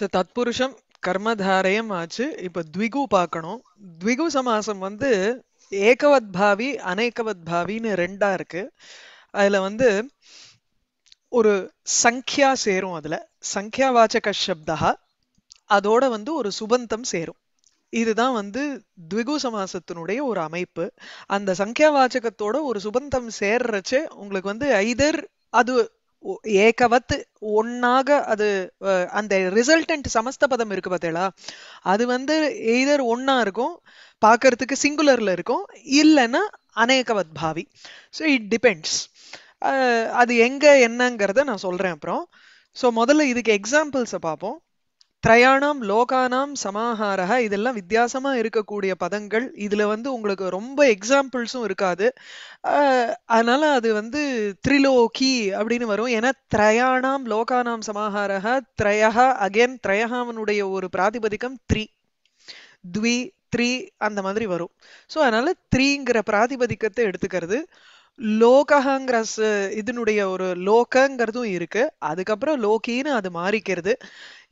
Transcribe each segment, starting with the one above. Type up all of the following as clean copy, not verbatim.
So tatpurusham karmadharayam aachu ipo dwigu paakano dwigu samasam vandu ekavadbhavi anekavadbhavi nu renda irukku adha vandu oru sankhya serum adla sankhya vachaka shabdaha அதோட வந்து ஒரு சுபந்தம் சேரும் இதுதான் வந்து த்விகு சமாசத்தினுடைய ஒரு அமைப்பு அந்த சங்க்யா வாச்சகத்தோட ஒரு சுபந்தம் சேர்றச்சே உங்களுக்கு வந்து either அது ஏகவத் ஒன்னாக அது அந்த ரிசல்டன்ட் சமஸ்த பதம் இருக்கு பார்த்தீங்களா அது வந்து either ஒண்ணா இருக்கும் பார்க்கிறதுக்கு சிங்குலர்ல இருக்கும் இல்லனா अनेकवத் பாவி சோ இட் டிபெண்ட்ஸ் அது எங்க என்னங்கறத நான் சொல்றேன் அப்புறம் சோ முதல்ல இதுக்கு எக்ஸாம்பிள்ஸ் பாப்போம் त्रयाणाम लोकानाम समाहारः इदेल्लाम विद्यासमा इरुक्ककूडिय पदंगल इदिल वंदु उंगलुक्कु रोम्ब एग्जांपल्सुम इरुक्कादु अदनाल अदु वंदु त्रिलोकी अप्पडिनु वरुम एना त्रयाणाम लोकानाम समाहारः त्रयः अगेन त्रयःवनुடைய ஒரு பிராதிபதிகம் 3 द्वि 3 அந்த மாதிரி வரும் சோ அதனால 3ங்கற பிராதிபதிகத்தை எடுத்துக்கிறது லோகஹங்கற இதுனுடைய ஒரு லோகங்கிறதும் இருக்கு அதுக்கு அப்புறம் லோகீன அது மாறிக்கிறது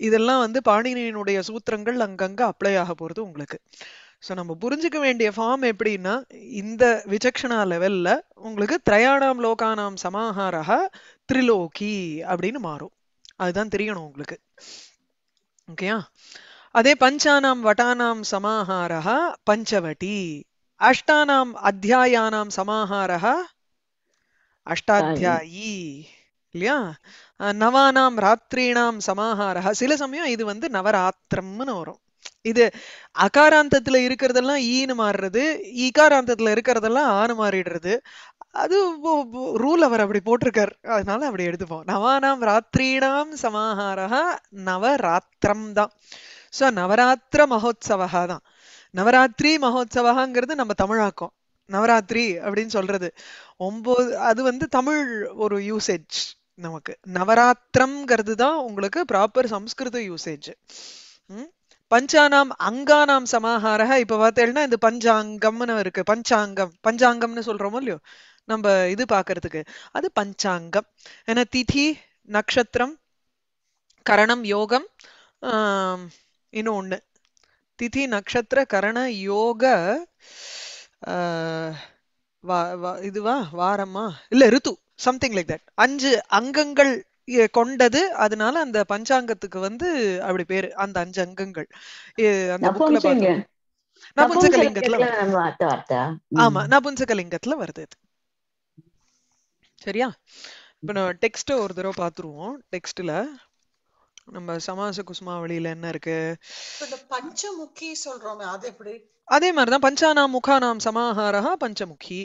இதெல்லாம் வந்து பாணினியினுடைய சூத்திரங்கள் அங்கங்க அப்ளை ஆக போறது உங்களுக்கு சோ நம்ம புரிஞ்சிக்க வேண்டிய ஃபார்ம் எப்படின்னா இந்த விசக்ஷணா லெவல்ல உங்களுக்கு த்ரயாணாம் லோகானாம் சமாஹாரஹ த்ரிலோகி அப்படினு மாறும் அதுதான் தெரியணும் உங்களுக்கு ஓகேயா அதே பஞ்சானாம் வட்டானாம் சமாஹாரஹ பஞ்சவடி अष्टानाम अध्यायानाम समाहारः अष्टाध्यायी இல்லையா நவானாம் ராத்ரீணாம் சமாஹாரஹ சில சமயம் இது வந்து நவராத்திரம்னு வரும் இது அகாராந்தத்துல இருக்குறதெல்லாம் ஈனு மாறுறது ஈகாராந்தத்துல இருக்குறதெல்லாம் ஆனு மாறிடுது அது ரூல் அவர் அப்படி போட்டுருக்கார் அதனால அப்படி எடுத்துப்போம் நவானாம் ராத்ரீணாம் சமாஹாரஹ நவராத்திரம் தான் சோ நவராத்திர மகோத்சவஹ தான் நவராத்திரி மகோத்சவங்கிறது நம்ம தமிழாக்கம் நவராத்திரி அப்படின்னு சொல்றது அது வந்து தமிழ் ஒரு யூசேஜ் நமக்கு நவராத்திரம்ங்கிறது தான் உங்களுக்கு ப்ராப்பர் சம்ஸ்கிருத யூசேஜ் பஞ்சானாம் அங்கானாம் சமாஹாரஹ இப்ப பார்த்தீங்கன்னா இந்த பஞ்சாங்கம்னு இருக்கு பஞ்சாங்கம் பஞ்சாங்கம்னு சொல்றோமோ இல்லையோ நம்ம இது பாக்குறதுக்கு அது பஞ்சாங்கம் ஏன்னா திதி நட்சத்திரம் கரணம் யோகம் இன்னும் ஒண்ணு तिथि नक्षत्र करण योग वारमा इल्ल ऋतु समथिंग लाइक दैट अंजु अंगंगल கொண்டது அதனால அந்த பஞ்சாங்கத்துக்கு வந்து அப்படி பேர் அந்த அஞ்சு அங்கங்கள் அந்த புக்ல பாருங்க நபுன்சகலிங்கத்துல வருது சரியா இப்போ நான் டெக்ஸ்ட் ஒரு தடவை பாத்துருவோம் டெக்ஸ்ட்ல நம்ம சமாச குஸ்மாவளியில என்ன இருக்கு இந்த பஞ்சமுகி சொல்றோமே அது எப்படி அதே மாதிரி தான் பஞ்சானாம் முகானாம் சமாஹாரஹ பஞ்சமுகி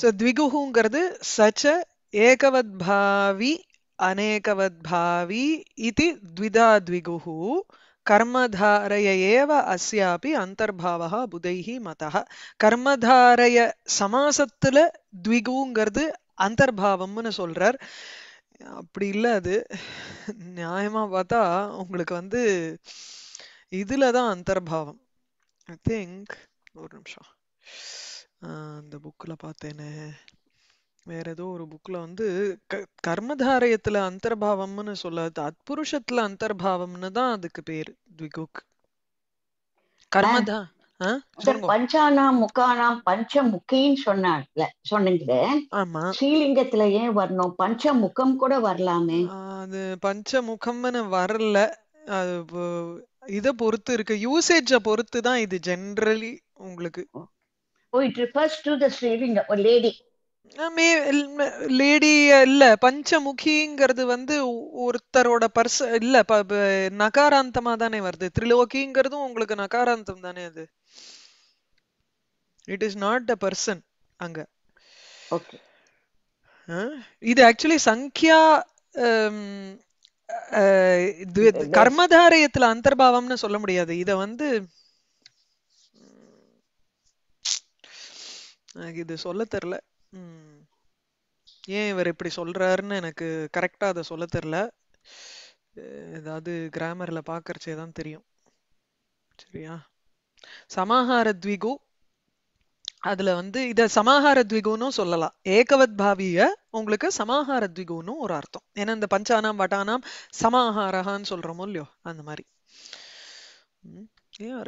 சோ द्विगुहुங்கிறது சச்ச ஏகவத்பாவி अनेकवद्भावी इति द्विधा द्विगुः कर्मधारयैव अस्यापि अंतर्भावः बुधैहि मतः कर्मधारय समासத்துல द्विगुங்கிறது अंतर्भावம்னு சொல்றார் அப்படி இல்ல அது நியாயமா பார்த்தா உங்களுக்கு வந்து இதுலதான் அந்தர்பாவம் ஐ திங்க் ஒரு நிமிஷம் அந்த புக்ல பார்த்தேனே வேற ஏதோ ஒரு புக்ல வந்து கர்மதாரயத்துல அந்தர்பாவம்னு சொல்லாது அத்புருஷத்துல அந்தர்பாவம்னு தான் அதுக்கு பேர் த்விகுக் கர்மதா பஞ்சானாம் முகானாம் பஞ்சமுகின்னு சொன்னார்ல சொன்னீங்களே ஆமா ஸ்ரீலிங்கத்துல ஏன் வரணும் பஞ்சமுகம் கூட வரலாமே அது பஞ்சமுகம்னு வரல இத பொறுத்து இருக்கு யூசேஜ் பொறுத்து தான் இது ஜெனரலி உங்களுக்கு இட் ரிஃபர்ஸ் டு தி ஸ்ரீலிங்க ஒரு லேடி லேடி இல்ல பஞ்சமுகிங்கிறது வந்து ஒருத்தரோட பர்ஸ் இல்ல நகாராந்தமா தானே வருது த்ரிலோகிங்கிறதும் உங்களுக்கு நகாராந்தம் தானே அது it is not a person அங்க ஓகே இது ஆக்சுவலி சங்க்யா கர்மதாரயத்துல அந்தர்பாவம்னு சொல்ல முடியாது இத வந்து இது சொல்ல தெரியல ஏன் இவர் இப்படி சொல்றாருன்னு எனக்கு கரெக்டா அத சொல்ல தெரியல ஏதாவது கிராமர்ல பாக்கறச்சே தான் தெரியும் சரியா சமாஹார த்விகு அதுல வந்து இத சமாஹார த்விகுனு சொல்லலாம். ஏகவத்பாவிய உங்களுக்கு சமாஹார த்விகுனு ஒரு அர்த்தம். ஏன்னா இந்த பஞ்சானாம் வட்டானாம் சமாஹாரஹான்னு சொல்றோமோ இல்லையோ அந்த மாதிரி.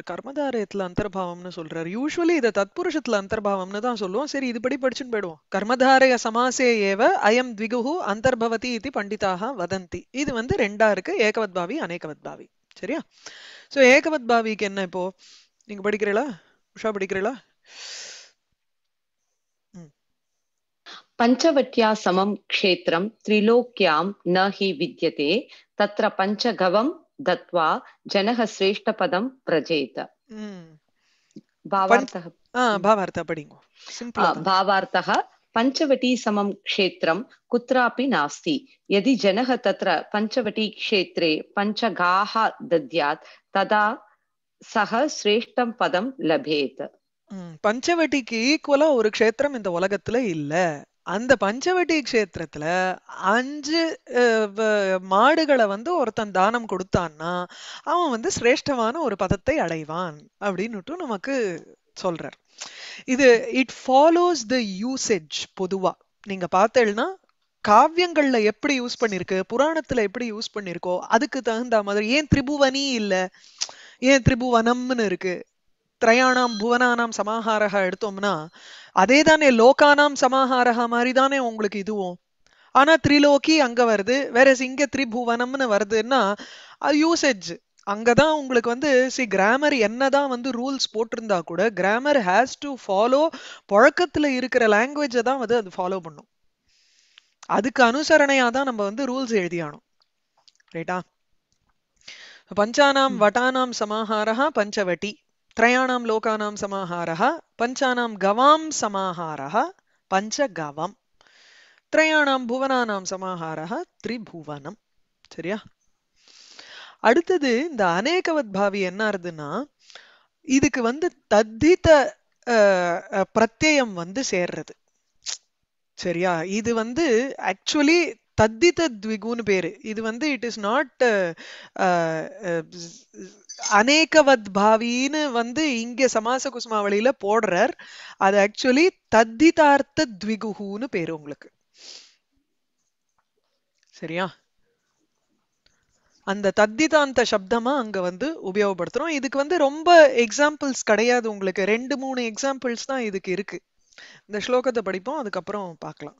கர்மதாரயத்துல அந்தர்பாவம்னு சொல்றாரு. யூஸ்வலி இதை தத்புருஷத்துல அந்தர்பாவம்னு தான் சொல்லுவோம். சரி இது படி படிச்சுன்னு போயிடுவோம். கர்மதாரய சமாசே ஏவ அயம் த்விகுஹு அந்தர்பவதி இது பண்டிதாக வதந்தி. இது வந்து ரெண்டா இருக்கு, ஏகவத்பாவி அநேகவத்பாவி. சரியா? சோ ஏகவத்பாவிக்கு என்ன இப்போ நீங்க படிக்கிறீங்களா உஷா படிக்கிறீங்களா? पंचवट्या समं क्षेत्रं त्रिलोक्यां न हि विद्यते तत्र पंचगवं दत्वा जनः श्रेष्ठपदं प्रजेत। भावार्थः भावार्थः पढ़ेंगे सिंपल। भावार्थः पंचवटी समं क्षेत्रं कुत्रापि नास्ति, यदि जनः तत्र पंचवटी क्षेत्रे पंचगाः दद्यात् तदा सः श्रेष्ठं पदं लभेत। पंचवटी की ईक्वला और क्षेत्रम इंद उलगत्तुल इल्ल. அந்த பஞ்சவட்டி க்ஷேத்திரத்துல 5 மாடுகளை வந்து ஒருத்தன் தானம் கொடுத்தான்னா அவன் வந்து சிரேஷ்டமான ஒரு பதத்தை அடைவான் அப்படினுட்டு நமக்கு சொல்றார். இது இட் ஃபாலோஸ் தி யூசேஜ். பொதுவா நீங்க பார்த்தீங்கன்னா காவியங்கள்ல எப்படி யூஸ் பண்ணிருக்கு புராணத்துல எப்படி யூஸ் பண்ணிருக்கோ அதுக்கு தகுந்த மாதிரி. ஏன் திரிபுவனி இல்ல ஏன் திரிபுவனம்னு இருக்கு? त्रयाणाम भुवनानाम समाहारः எடுத்தோம்னா அதே தானே லோகானாம் சமாஹாரஹ மாதிரி தானே உங்களுக்கு இதுவும். ஆனா த்ரிலோகி அங்க வருது, வேற இங்க த்ரிபுவனம்னு வருதுன்னா யூசேஜ் அங்கதான் உங்களுக்கு வந்து. சி கிராமர் என்னதான் வந்து ரூல்ஸ் போட்டிருந்தா கூட கிராமர் ஹேஸ் டு ஃபாலோ பழக்கத்துல இருக்கிற லாங்குவேஜை தான் வந்து அது ஃபாலோ பண்ணும். அதுக்கு அனுசரணையா தான் நம்ம வந்து ரூல்ஸ் எழுதியானோம். ரைட்டா? பஞ்சானாம் வட்டானாம் சமாஹாரஹ பஞ்சவட்டி, त्रयाणाम लोकानाम समाहारः पंचानाम गवाम समाहारः पंचगवम्, त्रयाणाम भुवनानाम समाहारः त्रिभुवनम्. சரியா? அடுத்து இந்த अनेकवद्भावी என்ன அர்த்தம்னா இதுக்கு வந்து தத்தித பிரத்யயம் வந்து சேர்றது. சரியா? இது வந்து ஆக்சுவலி தத்தித த்விகுன்னு பேரு. இது வந்து இட் இஸ் நாட் அநேகவத்பாவின்னு வந்து இங்க சமாச குசுமாவளியில போடுறார். அது ஆக்சுவலி தத்திதார்த்த த்விகுன்னு பேரு உங்களுக்கு. சரியா? அந்த தத்திதாந்த சப்தமா அங்க வந்து உபயோகப்படுத்துறோம். இதுக்கு வந்து ரொம்ப எக்ஸாம்பிள்ஸ் கிடையாது உங்களுக்கு, 2-3 எக்ஸாம்பிள்ஸ் தான் இதுக்கு இருக்கு. இந்த ஸ்லோகத்தை படிப்போம், அதுக்கப்புறம் பார்க்கலாம்.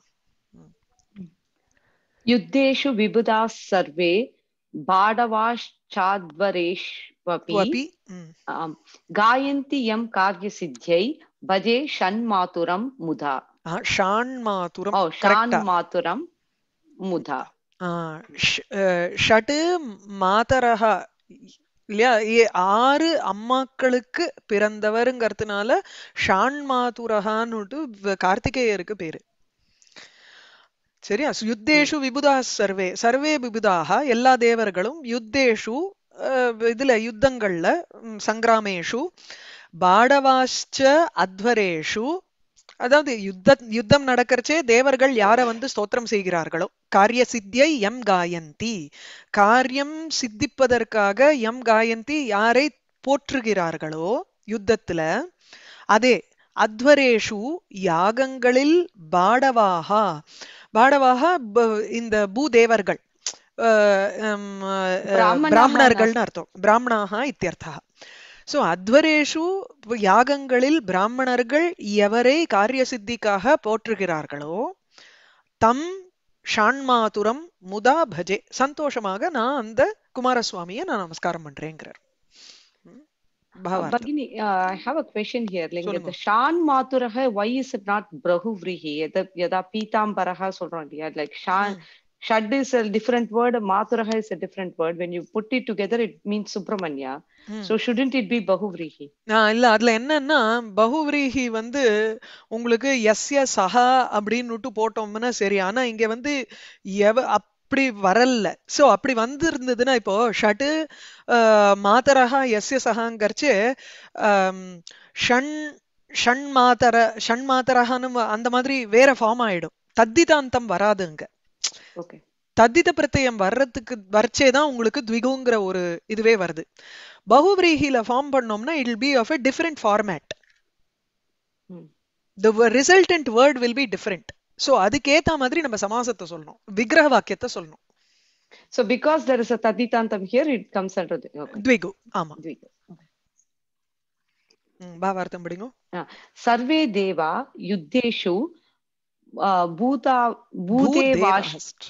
युद्धेषु विबुधाः सर्वे बाडवाश्चाद्वरेष्वपि गायन्ति यं कार्यसिद्ध्यै भजे षण्मातुरं मुधा. षण्मातुरं मुधा षट् मातरः இல்லையா? ஆறு அம்மாக்களுக்கு பிறந்தவருங்கிறதுனால ஷாண்மாதுரஹான்னு கார்த்திகேயருக்கு பேரு. சரியா? யுத்தேஷு விபுதா சர்வே, சர்வே விபுதாக எல்லா தேவர்களும், யுத்தேஷு இதுல யுத்தங்கள்ல சங்கிராமேஷு, பாடவாஷ்ச அத்வரேஷு அதாவது யுத்தம் நடக்கிறச்சே தேவர்கள் யார வந்து ஸ்தோத்திரம் செய்கிறார்களோ, காரிய சித்தியை எம் காயந்தி காரியம் சித்திப்பதற்காக எம் காயந்தி யாரை போற்றுகிறார்களோ யுத்தத்துல, அதே அத்வரேஷு யாகங்களில் பாடவாஹா பாடவாக இந்த பூதேவர்கள் பிராமணர்கள்னு அர்த்தம், பிராமணாக இத்தியர்த்தா. சோ அத்வரேஷு யாகங்களில் பிராமணர்கள் எவரை காரியசித்திக்காக போற்றுகிறார்களோ தம் ஷாண்மாதுரம் முதா பஜே சந்தோஷமாக நான் அந்த குமாரசுவாமியை நான் நமஸ்காரம் பண்றேங்கிறார். Bagini, I have a question here. Like the Shan Maturaha, why is it not Bahuvrihi? Yada Pitambaraha solranga. Like Shan, Shad is a different word. Maturaha is a different word. When you put it together, it means Subramanya. So shouldn't it be Bahuvrihi? Na illa adla enna na Bahuvrihi vandu ungalku yasya saha abinuttu potomna seriyana inge vandu அப்படி வரல. So அப்படி வந்திருந்ததுன்னா இப்போ shut மாதரஹா எஸ்ய சஹாங்கர்ச்சே ஷண் ஷண்மாதர ஷண்மாதரஹான்னு அந்த மாதிரி வேற form ஆயிடும். தத்திதாந்தம் வராதுங்க. ஓகே, தத்தித பிரத்யம் வர்றதுக்கு வர்ச்சேதான் உங்களுக்கு த்விகுங்கிற ஒரு இதுவே வருது. பஹுவ்ரீஹில ஃபார்ம் பண்ணோம்னா it will be of a different format. the resultant word will be different. So aduketha madri nama samasatha solnom, vigraha vakyatha solnom. So because there is a taditantam here, it comes under the dvigu. Ama dvigu. Bhavartham padingo. Sarve deva yuddeshu bhuta bhudevascha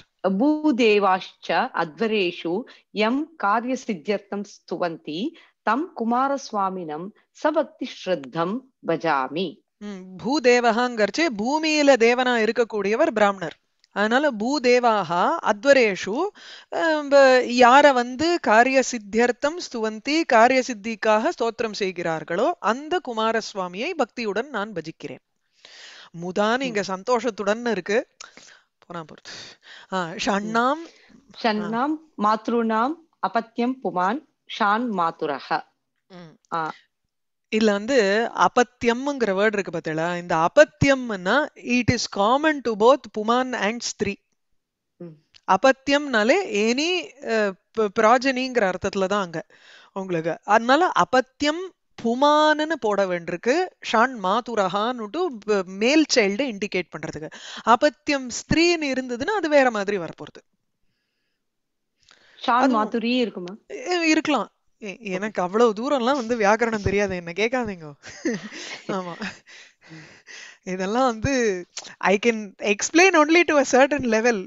advareshu yam karya siddhyartham stuvanti tam kumaraswaminam sabhakti shraddham bhajami. भूदेवहांगर्चे भूमियिल देवना इरुक्कूडियवर ब्राह्मणर. आनाल भूदेवाहा अद्वरेषु यार वंदु कार्यसिद्ध्यर्थम स्तुवन्ति कार्यसिद्धिकाः स्तोत्रम सेयिगिरार्गलो अंद कुमारस्वामियै भक्तियुडन नान भजिक्किरेन. मुदा नींग संतोषतुडन इरुक्कु पोना पोरुदु. षण्णाम षण्णाम मातृणाम अपत्यम पुमान षान मातुरः. இல்ல வந்து அபத்யம்ங்கற வேர்ட் இருக்கு பார்த்தீங்களா? இந்த அபத்யம்னா it is common to both புமான் அண்ட் ஸ்திரீ. அபத்யம்னாலே எனி பிராஜனிங்கற அர்த்தத்துல தான் அங்க உங்களுக்கு. அதனால அபத்யம் புமானன்னு போட வேண்டியிருக்கு. ஷான் மாதுரஹான்னு மேல் சைல்டு இண்டிகேட் பண்றதுக்கு. அபத்யம் ஸ்திரீன்னு இருந்ததுன்னா அது வேற மாதிரி வரப்போகுது. ஷான் மாதுரி இருக்குமா? இருக்கலாம். எனக்கு அவ்வளவு தூரம்லாம் வந்து வியாக்கரணம் தெரியாது, என்ன கேட்காதீங்க. ஆமா, இதெல்லாம் வந்து I can explain only to a certain level.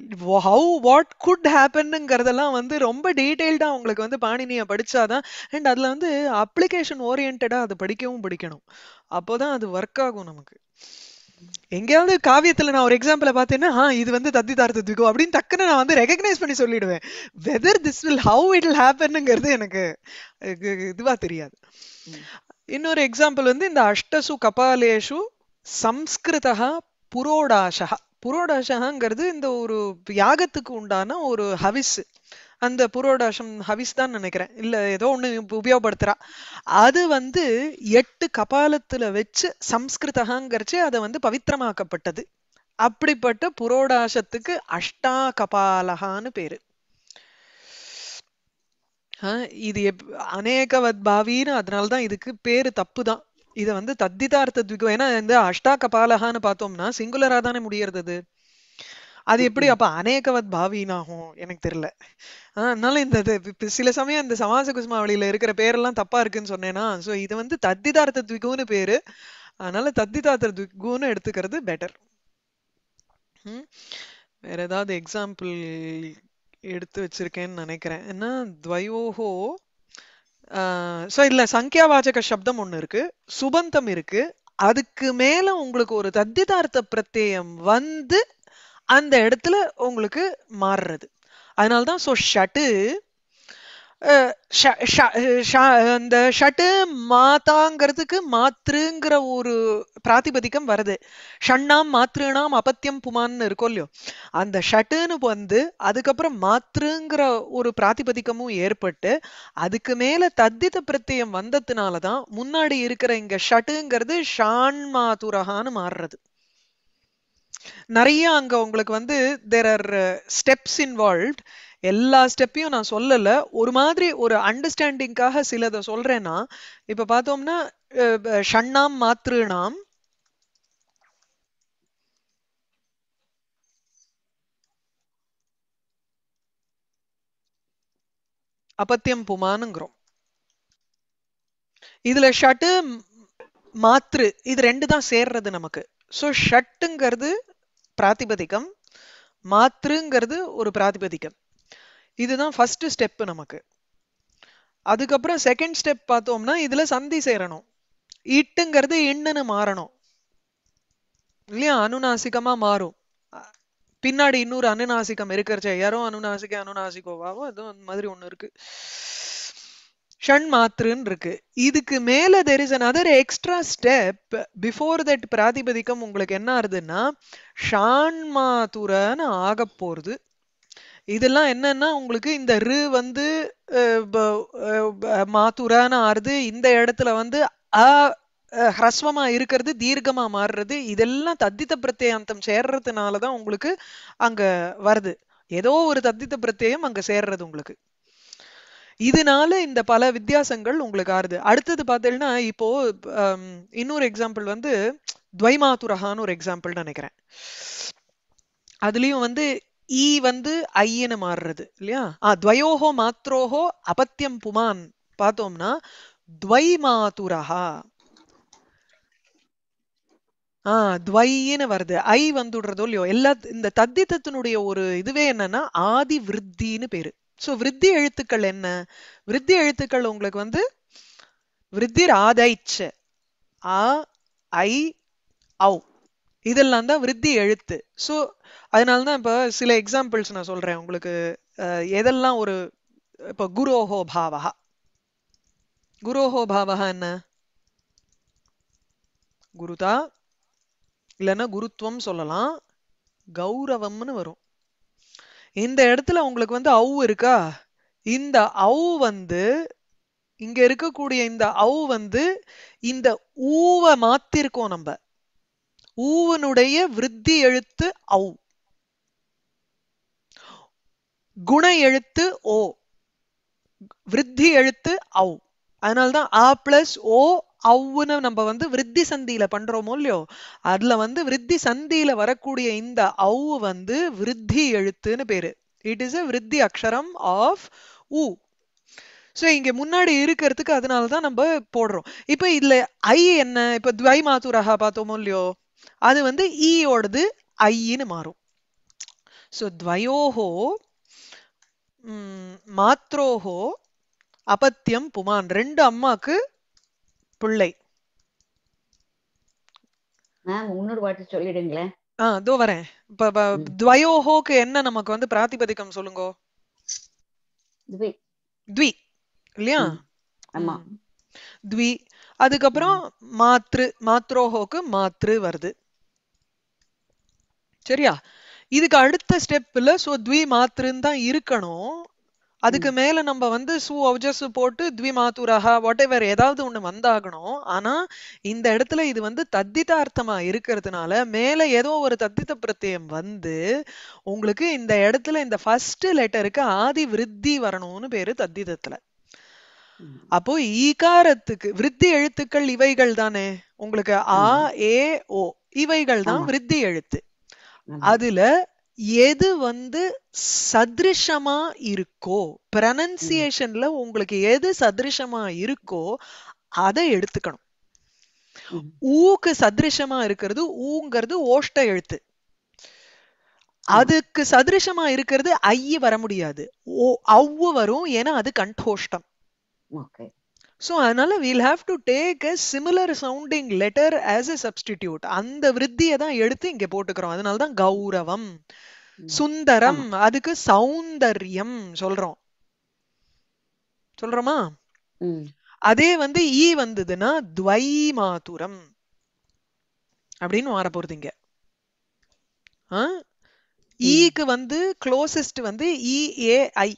How what could ஹேப்பன்ங்கிறதெல்லாம் வந்து ரொம்ப டீடைல்டா உங்களுக்கு வந்து பாணினியை படிச்சாதான், அண்ட் அதுல வந்து அப்ளிகேஷன் ஓரியன்டா அது படிக்கவும் படிக்கணும், அப்போதான் அது ஒர்க் ஆகும் நமக்கு. எங்கேயாவது காவியத்துல நான் ஒரு எக்ஸாம்பிள பார்த்தேன்னா இது வந்து தத்திதார்த்த திகோ அப்படின்னு டக்குன்னு நான் வந்து ரெகக்னைஸ் பண்ணி சொல்லிடுவேன். Whether this will how it will ஹேப்பன்ங்கிறது எனக்கு இதுவா தெரியாது. இன்னொரு எக்ஸாம்பிள் வந்து இந்த அஷ்டசு கபாலேஷு சம்ஸ்கிருதா புரோடாஷா. புரோடாஷாங்கிறது இந்த ஒரு யாகத்துக்கு உண்டான ஒரு ஹவிஸ், அந்த புரோடாஷம் ஹவிஸ் தான் நினைக்கிறேன், இல்ல ஏதோ ஒண்ணு உபயோகப்படுத்துறா. அது வந்து 8 கபாலத்துல வச்சு சம்ஸ்கிருதங்கிறச்சு அதை வந்து பவித்திரமாக்கப்பட்டது. அப்படிப்பட்ட புரோடாசத்துக்கு அஷ்டா கபாலகான்னு பேரு. இது அநேகவத் பாவீன்னு, அதனாலதான் இதுக்கு பேரு தப்புதான். இதை வந்து தத்திதார்த்த த்விகம், ஏன்னா இந்த அஷ்டா கபாலகான்னு பார்த்தோம்னா சிங்குலரா தானே முடியறது, அது எப்படி அப்ப அநேகவத் பாவீனாகும் எனக்கு தெரியல. அதனால இந்த சில சமயம் இந்த சமாச குசுமாவளியில இருக்கிற பேரெல்லாம் தப்பா இருக்குன்னு சொன்னேன்னா, சோ இது வந்து தத்திதார்த்த த்விகுன்னு பேரு, அதனால தத்திதார்த்த த்விகுன்னு எடுத்துக்கிறது பெட்டர். வேற ஏதாவது எக்ஸாம்பிள் எடுத்து வச்சிருக்கேன்னு நினைக்கிறேன். ஏன்னா துவயோஹோ சோ இல்ல சங்கியாவாச்சக சப்தம் ஒண்ணு இருக்கு, சுபந்தம் இருக்கு, அதுக்கு மேல உங்களுக்கு ஒரு தத்திதார்த்த பிரத்யம் வந்து அந்த இடத்துல உங்களுக்கு மாறுறது. அதனால்தான் சோ ஷட்டு அந்த ஷட்டு மாதாங்கிறதுக்கு மாத்ருங்கிற ஒரு பிராதிபதிக்கம் வருது. ஷண்ணாம் மாத்ருனாம் அபத்தியம் புமான்னு இருக்கோ இல்லையோ, அந்த ஷட்டுன்னு வந்து அதுக்கப்புறம் மாத்ருங்கிற ஒரு பிராதிபதிக்கமும் ஏற்பட்டு அதுக்கு மேல தத்தித பிரத்யம் வந்ததுனாலதான் முன்னாடி இருக்கிற இங்க ஷட்டுங்கிறது ஷான் மாதுரஹான்னு மாறுறது. நிறைய அங்க உங்களுக்கு வந்து there are steps involved. எல்லா ஸ்டெப்பையும் நான் சொல்லல, ஒரு மாதிரி ஒரு அண்டர்ஸ்டாண்டிங்காக சிலதை சொல்றேன்னா, இப்ப பார்த்தோம்னா ஷண்ணாம் மாத்ருணாம் அபத்தியம் புமானுங்கிறோம். இதுல ஷட்டு மாத்ரு இது ரெண்டு தான் சேர்றது நமக்கு. சோ ஷட்டுங்கிறது பிராதிபதிக்கம், மாத்ருங்கிறது ஒரு பிராதிபதிக்கம். இதுதான் ஃபர்ஸ்ட் ஸ்டெப் நமக்கு. அதுக்கப்புறம் செகண்ட் ஸ்டெப் பார்த்தோம்னா இதுல சந்தி சேரணும், இட்டுங்கிறது இன்னன்னு மாறணும் இல்லையா, அனுநாசிகமா மாறும். பின்னாடி இன்னொரு அனுநாசிகம் இருக்கிறச்ச யாரோ அனுநாசிக அனுநாசிகோவாவோ அது அந்த மாதிரி ஒண்ணு இருக்கு, ஷண் மாத்ருன்னு இருக்கு. இதுக்கு மேல there is another extra step before that பிராதிபதிக்கம் உங்களுக்கு என்ன ஆகுதுன்னா ஷான் மாதுரன்னு ஆக போறது. இதெல்லாம் என்னன்னா உங்களுக்கு இந்த ரு வந்து மாதுரன்னு ஆறுது, இந்த இடத்துல வந்து ஹ்ரஸ்வமா இருக்கிறது தீர்க்கமா மாறுறது, இதெல்லாம் தத்தித்த பிரத்யாந்தம் சேர்றதுனாலதான் உங்களுக்கு அங்க வருது. ஏதோ ஒரு தத்தித்த பிரத்யம் அங்க சேர்றது உங்களுக்கு. இதனால இந்த பல வித்தியாசங்கள் உங்களுக்கு ஆறுது. அடுத்தது பார்த்தீங்கன்னா இப்போ இன்னொரு எக்ஸாம்பிள் வந்து द्वैमातुरहान और एग्जांपल निनेक्किरेन अदलियम வந்து ஈ வந்து ஐன மாறுறது இல்லையா द्वयोः मात्रोः अपत्यं पुमान् பார்த்தோம்னா द्वैमातुरः द्वयिन வருது ஐ வந்துடுறதோ இல்லையோ எல்லா இந்த தத்தித்தத்தினுடைய ஒரு இதுவே என்னன்னா ஆதி விருத்தின்னு பேரு. சோ விருத்தி எழுத்துக்கள் என்ன? விருத்தி எழுத்துக்கள் உங்களுக்கு வந்து விருத்திர் ஆதைச்ச ஆ ஐ ஔ இதெல்லாம் தான் விருத்தி எழுத்து. சோ அதனாலதான் இப்ப சில எக்ஸாம்பிள்ஸ் நான் சொல்றேன் உங்களுக்கு எதெல்லாம் ஒரு இப்ப குரோஹோ பாவஹா. குரோஹோ பாவஹா என்ன? குருதா இல்லைன்னா குருத்துவம் சொல்லலாம், கௌரவம்னு வரும். இந்த இடத்துல உங்களுக்கு வந்து ஔ இருக்கா? இந்த ஔ வந்து இங்க இருக்கக்கூடிய இந்த ஔ வந்து இந்த ஊவை மாத்திருக்கோம். நம்ம ஊவனுடைய விருத்தி எழுத்து ஔ, குண எழுத்து ஓ, விருத்தி எழுத்து ஔ. அதனால்தான் ஆ பிளஸ் ஓ அவ்வுன்னு நம்ம வந்து விருத்தி சந்தியில பண்றோமோ இல்லையோ அதுல வந்து விருத்தி சந்தியில வரக்கூடிய இந்த அவ்வு வந்து விருத்தி எழுத்துன்னு பேரு. இட் இஸ் எ விருத்தி அக்ஷரம் ஆஃப் ஊ. சோ இங்க முன்னாடி இருக்கிறதுக்கு அதனாலதான் நம்ம போடுறோம். இப்ப இதுல ஐ என்ன? இப்ப துவை மாத்துரகா பார்த்தோமோ இல்லையோ அது வந்து ஈயோடது ஐன்னு மாறும். சோ துவயோஹோ மாத்ரோஹோ அப்பத்தியம் புமான், ரெண்டு அம்மாக்கு பிள்ளை. இதோ வரேன். துவயோஹோக்கு என்ன நமக்கு வந்து பிராதிபதிகம் சொல்லுங்க. த்வி இல்லையா? த்வி. அதுக்கப்புறம் மாத்ரு, மாத்ரோஹோக்கு மாத்ரு வருது சரியா? இதுக்கு அடுத்த ஸ்டெப்ல சோ த்வி மாத்ருன்னு தான் இருக்கணும். அதுக்கு மேல நம்ம வந்து சு அவஜஸ் போட்டு த்விமாத்துரஹா வாட் எவர் ஏதாவது ஒண்ணு வந்தாகணும். ஆனா இந்த இடத்துல இது வந்து தத்திதார்த்தமா இருக்கிறதுனால மேல ஏதோ ஒரு தத்தித்த பிரத்யம் வந்து உங்களுக்கு இந்த இடத்துல இந்த ஃபர்ஸ்ட் லெட்டருக்கு ஆதி விருத்தி வரணும்னு பேரு தத்திதத்துல. அப்போ ஈகாரத்துக்கு விருத்தி எழுத்துக்கள் இவைகள் தானே உங்களுக்கு ஆ ஏ ஓ, இவைகள் தான் விருத்தி எழுத்து. அதுல எது வந்து சதிருஷமா இருக்கோ, ப்ரனன்சியேஷன்ல உங்களுக்கு எது சதிருஷமா இருக்கோ அதை எடுத்துக்கணும். ஊக்கு சதிருஷமா இருக்கிறது ஊங்கிறது ஓஷ்ட எழுத்து. அதுக்கு சதிருஷமா இருக்கிறது ஐய வர முடியாது, அவ்வு வரும். ஏன்னா அது கண்டோஷ்டம். சோ அதனால we'll have to take a similar sounding letter as a substitute. அந்த விருத்தியை தான் எடுத்து இங்க போட்டுக்கிறோம். அதனால தான் கௌரவம், சுந்தரம், அதுக்கு சௌந்தர்யம் சொல்றோம். சொல்றோமா? அதே வந்து ஈ வந்ததுன்னா துவைமாதுரம் அப்படின்னு வர போறது. இங்க ஈக்கு வந்து க்ளோசஸ்ட் வந்து இ ஏ ஐ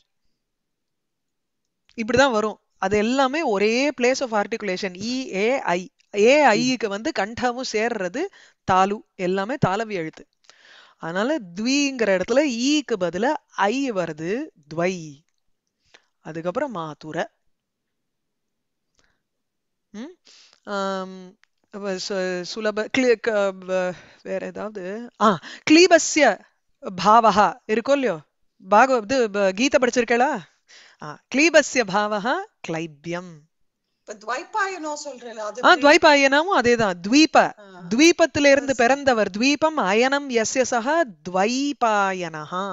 இப்படிதான் வரும். அது எல்லாமே ஒரே பிளேஸ் ஆஃப் ஆர்டிகுலேஷன். இ ஏ ஐ, ஏ ஐக்கு வந்து கண்டமும் சேர்றது, தாலு எல்லாமே தாளவி எழுத்து. அதனால த்விங்கிற இடத்துல ஈக்கு பதில ஐ வருது, துவை. அதுக்கப்புறம் மாதுர. சுலப வேற ஏதாவது கிளீபஸ்ய பாவஹா இருக்கோ இல்லையோ? பாகவத் கீதை படிச்சிருக்கா? கிளீபஸ்ய பாவஹா கிளைப்யம். துவைபாயனமும் அதேதான். த்வீப, த்வீபத்தில இருந்து பிறந்தவர். த்வீபம் அயனம் யஸ்ய சஹ துவைபாயனஹா.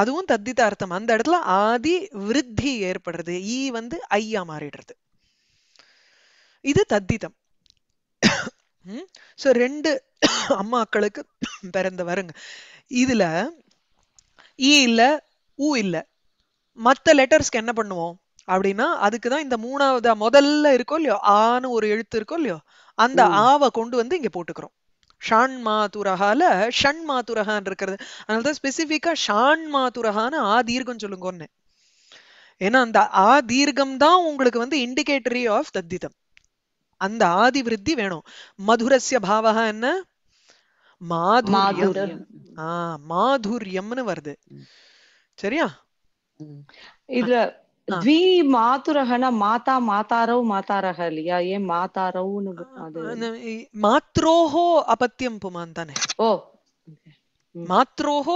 அதுவும் தத்திதார்த்தம். அந்த இடத்துல ஆதி விருத்தி ஏற்படுறது. ஈ வந்து ஐயா மாறிடுறது. இது தத்திதம். சோ ரெண்டு அம்மாக்களுக்கு பிறந்தவருங்க. இதுல ஈ இல்ல ஊ இல்ல, மத்த லெட்டர்ஸ்க்கு என்ன பண்ணுவோம் அப்படின்னா அதுக்குதான் இந்த மூணாவது முதல்ல இருக்கோ இல்லையோ ஆன்னு ஒரு எழுத்து இருக்கோ இல்லையோ அந்த ஆவை கொண்டு வந்து இங்க போட்டுக்கிறோம். ஷான் மாதுரஹால ஷண் மாதுரஹான் இருக்கிறது. அதனாலதான் ஸ்பெசிபிக்கா ஷான் மாதுரஹான்னு ஆ தீர்க்கம் சொல்லுங்கன்னு. ஏன்னா அந்த ஆ தீர்க்கம் தான் உங்களுக்கு வந்து இண்டிகேட்டரி ஆஃப் தத்திதம். அந்த ஆதி விருத்தி வேணும். மதுரஸ்ய பாவஹா என்ன? மாதுரியம். மாதுரியம்னு வருது சரியா? இதுல द्वि मातुरः न माता मातारौ मातारः लिया ये मातारौ मात्रोः अपत्यं पुमान्ताने ओ मात्रोः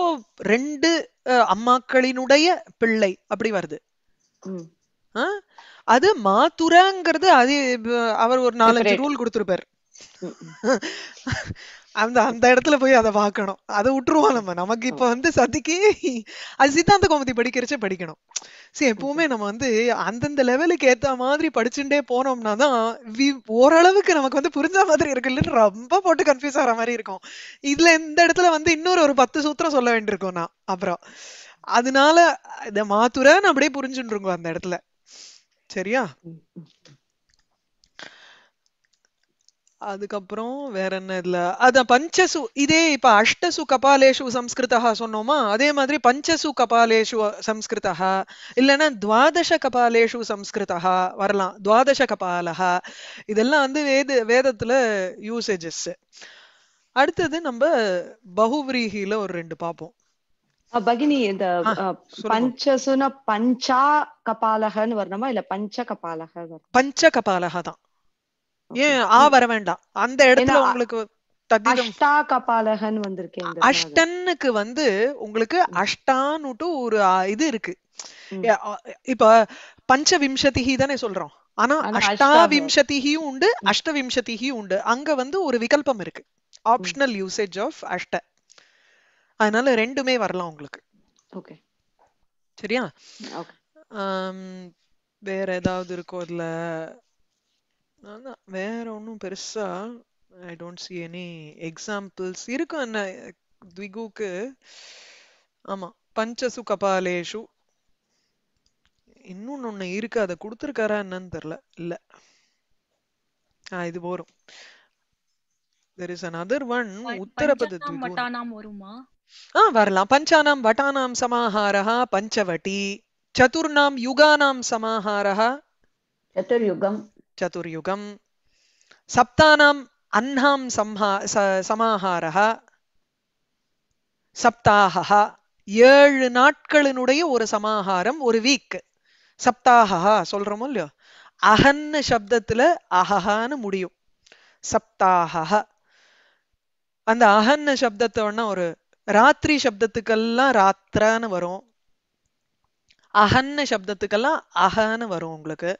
रेंडु अम्माक्कलिनुडैय पिळ्ळै अप्पडी वरुदु அது மாதுரங்கிறது அது அவர் ஒரு நாலஞ்சு ரூல் கொடுத்திருப்பார் அந்த அந்த இடத்துல போய் அதை பார்க்கணும் அதை விட்டுருவோம் நம்ம நமக்கு இப்ப வந்து சதிக்கு அது சித்தாந்த கோமதி படிக்கிறச்சே படிக்கணும் சரி எப்பவுமே நம்ம வந்து அந்தந்த லெவலுக்கு ஏத்த மாதிரி படிச்சுட்டே போனோம்னா தான் ஓரளவுக்கு நமக்கு வந்து புரிஞ்ச மாதிரி இருக்குல்ல ரொம்ப போட்டு கன்ஃபியூஸ் ஆகிற மாதிரி இருக்கும் இதுல இந்த இடத்துல வந்து இன்னொரு ஒரு 10 சூத்திரம் சொல்ல வேண்டியிருக்கும் நான் அப்புறம் அதனால இந்த மாதுரன்னு அப்படியே புரிஞ்சுட்டு இருக்கோம் அந்த இடத்துல சரியா அதுக்கப்புறம் வேற என்ன இல்ல அத பஞ்சசு இதே இப்ப அஷ்டசு கபாலேஷு சம்ஸ்கிருதஹ சொன்னோமா அதே மாதிரி பஞ்சசு கபாலேஷு சம்ஸ்கிருதஹ இல்லனா 12 கபாலேஷு சம்ஸ்கிருதஹ வரலாம் 12 கபாலஹ இதெல்லாம் வந்து வேதத்துல யூசேजेस அடுத்து நம்ம பஹுவ்ரீஹில ஒரு ரெண்டு பாப்போம் भगिनी पंचसुन पंचा कपालः वर्णमा इल्ल पंच कपालः पंच कपालः दा ये आ वरवेंडा அந்த இடத்துல உங்களுக்கு தத்விதம் அஷ்டா கபாலஹன் வந்திருக்கேங்க அஷ்டனுக்கு வந்து உங்களுக்கு அஷ்டானுட்டு ஒரு இது இருக்கு இப்ப பஞ்சவிம்சதிஹி தானே சொல்றோம் ஆனா அஷ்டாவிம்சதிஹியும் உண்டு அஷ்டவிம்சதிஹியும் உண்டு அங்க வந்து ஒரு விகல்பம் இருக்கு ஆப்ஷனல் யூசேஜ் ஆஃப் அஷ்ட அதனால ரெண்டுமே வரலாம் உங்களுக்கு ஓகே சரியா ஓகே வேற ஏதாவது இருக்கோ இல்ல வேற ஒண்ணும் பெருசா I don't see any examples இருக்கு என்ன द्विगुக்கு ஆமா பஞ்சசு கபாலேஷு இன்னும் ஒண்ணு இருக்கு அத கொடுத்திருக்காரா என்னன்னு தெரியல இல்ல இது போறோம் there is another one உத்தரபத द्विगुः மட்டானாம் வருமா வரலாம் பஞ்சானாம் வட்டானாம் சமாஹாரஹ பஞ்சவடி சதுர்ணாம் யுகானாம் சமாஹாரஹ சதுர்யுகம் சதுர்யுகம் சப்தானாம் அன்ஹாம் சமாஹாரஹ சப்தாஹஹ 7 நாட்களினுடைய ஒரு சமாஹாரம் ஒரு வீக் சப்தாஹஹ சொல்றோம் இல்ல அஹன்ன शब्दத்துல அஹஹான்னு முடியும் சப்தாஹஹ அந்த அஹன்ன சப்தத்தோட ஒரு ராத்திரி சப்தத்துக்கெல்லாம் ராத்ரான்னு வரும் அஹன்ன சப்தத்துக்கெல்லாம் அஹன்னு வரும் உங்களுக்கு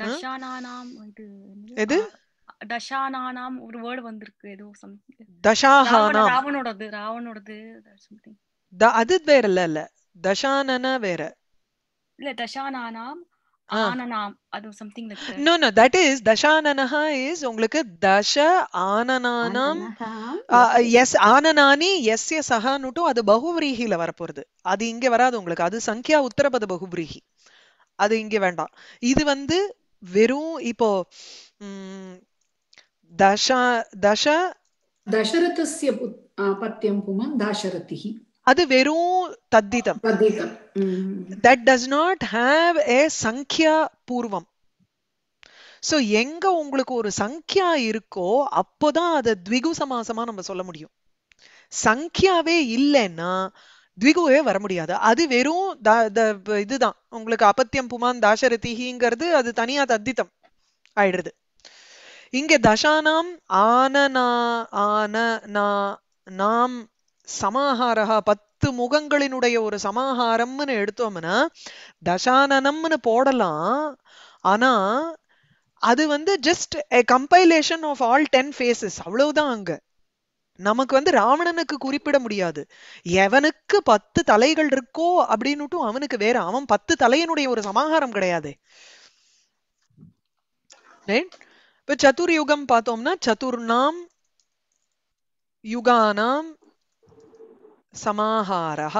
தசானானாம் இது தசானானாம் ஒரு வேர்ட் வந்திருக்கு ஏதோ சம்திங் தசாஹானாம் ராவணோடது சம்திங் அது வேற இல்ல தசானனா வேற இல்ல தசானானாம் ஆனனாம் அது something like that no that is dashananaha is உங்களுக்கு dasha anananam yes ananani yasya sahanutu அது बहुव्रीहिல வரப்போறது அது இங்க வராது உங்களுக்கு அது संख्या உத்தரபத बहुव्रीहि அது இங்க வேண்டாம் இது வந்து வெறும் இப்போ dasha दशरथस्य पत्यं पुमान् दशरथिः அது வெறும் தத்திதம் that does not have a சங்க்யா பூர்வம் சோ எங்க உங்களுக்கு ஒரு சங்க்யா இருக்கோ அப்போதான் அது द्विगु சமாசமா நம்ம சொல்ல முடியும் சங்க்யாவே இல்லைன்னா द्विगुவே வர முடியாது அது வெறும் இதுதான் உங்களுக்கு அபத்தியம் புமான் தாசரதிஹிங்கிறது அது தனியா தத்திதம் ஆயிடுது இங்க தசானாம் ஆனனா ஆனனா நாம் சமாஹாரஹ 10 முகங்களினுடைய ஒரு சமாஹாரம்னு எடுத்தோம்னா தசானனம்னு போடலாம் ஆனா அது வந்து just a compilation of all 10 faces அவ்வளவுதான் அங்க நமக்கு வந்து ராவணனுக்கு குறிப்பிட முடியாது எவனுக்கு 10 தலைகள் இருக்கோ அப்படினுட்டு அவனுக்கு வேற அவன் 10 தலையினுடைய ஒரு சமாஹாரம் கிடையாது ரைட் இப்ப சதுர்யுகம் பார்த்தோம்னா சதுர்ணாம் யுகானாம் समाहारः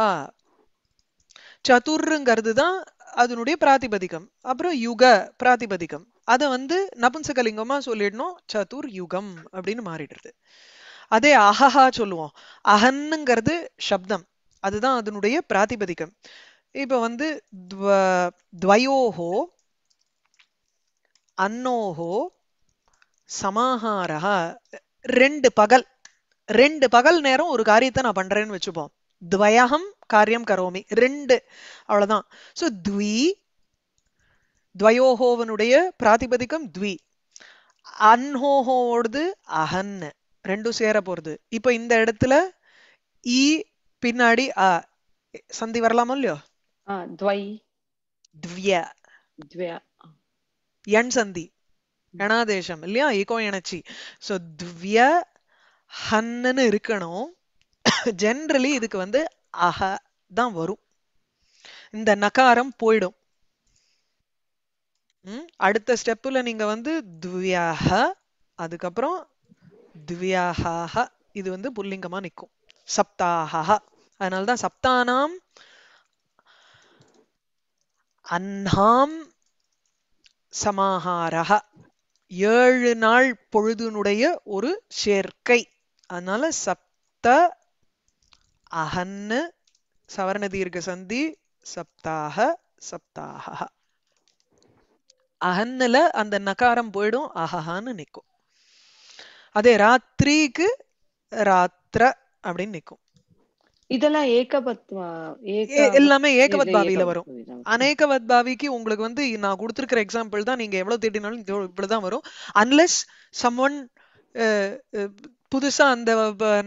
चतुर्ங்கிறதுதான் அதனுடைய பிராதிபதிகம் அப்புறம் யுக பிராதிபதிகம் அது வந்து நபும்சகலிங்கமா சொல்லிடணும் சதுர்யுகம் அப்படினு மாறிடுது அதே அஹஹா சொல்லுவோம் அஹன்ங்கிறது शब्दம் அதுதான் அதனுடைய பிராதிபதிகம் இப்போ வந்து द्वयोः अन्नोः समाहारः ரெண்டு பகல் நேரம் ஒரு காரியத்தை நான் பண்றேன்னு வெச்சுப்போம் द्वयहं कार्यं करोमि ரெண்டு அவ்வளவுதான் சோ द्वि द्वयोहोवनुடைய प्रातिपदिकम द्वि अन्होहोवोडது अहन् ரெண்டு சேர போறது. இப்போ இந்த இடத்துல இ பின்னாடி அ சந்தி வரலாமா இல்லையா? द्वै द्व्य द्व्य யன் சந்தி யனாதேசம் இல்லையா? ஈகோ யனச்சி. சோ द्व्य ஹன்னு இருக்கணும். ஜெனரலி இதுக்கு வந்து அஹ தான் வரும். இந்த நகாரம் போய்டும். அடுத்த ஸ்டெப்ல நீங்க வந்து द्व्यः அதுக்கு அப்புறம் द्व्यः இது வந்து புல்லிங்கமா நிக்கும். சப்தாஹ அதனால தான் சப்தானாம் அன்ஹாம் சமாஹாரஹ 7 நாள் பொழுதுனுடைய ஒரு சேர்க்கை. அதனால சப்த அஹன்னு சவர்ண தீர்க்க சந்தி சப்தாஹ சப்தாஹ அஹன்னல அந்த நகாரம் போய்டும் அஹஹான்னு நிக்கும். அதே ராத்திரிக்கு ராத்திர அப்படின்னு நிக்கும். இதெல்லாம் எல்லாமே ஏகவத்பாவியில வரும். அநேகவத்பாவிக்கு உங்களுக்கு வந்து நான் கொடுத்திருக்கிற எக்ஸாம்பிள் தான், நீங்க எவ்வளவு தேடினாலும் இப்படிதான் வரும். அன்லெஸ் சம்ஒன் புதுசா அந்த